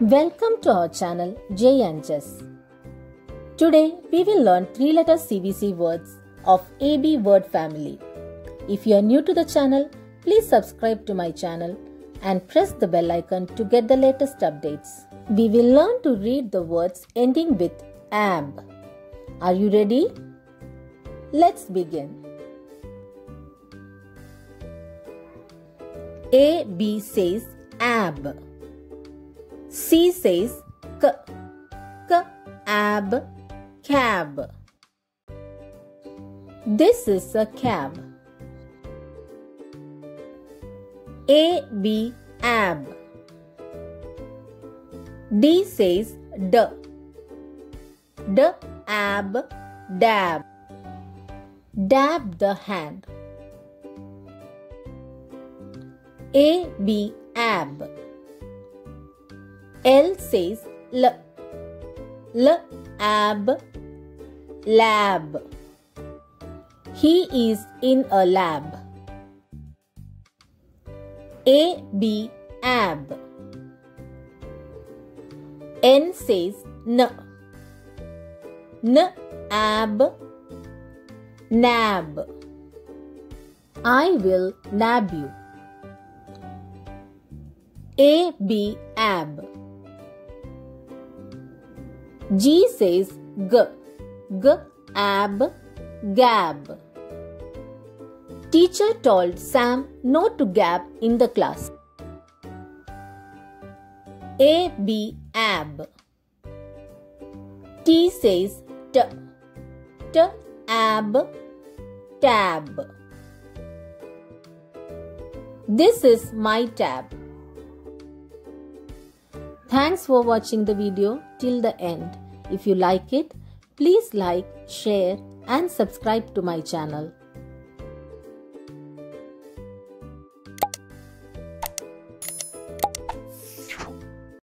Welcome to our channel Jay and Jezz. Today we will learn 3-letter CVC words of AB word family. If you are new to the channel, please subscribe to my channel and press the bell icon to get the latest updates. We will learn to read the words ending with AB. Are you ready? Let's begin. A B says AB. C says K, K, AB, cab. This is a cab. A, B, AB. D says D, D, AB, dab. Dab the hand. A, B, AB. L says L, L, AB, lab. He is in a lab. A, B, AB. N says N, N, AB, nab. I will nab you. A, B, AB. G says G, G, AB, gab. Teacher told Sam not to gab in the class. A, B, AB. T says T, T, AB, tab. This is my tab. Thanks for watching the video till the end. If you like it, please like, share and subscribe to my channel.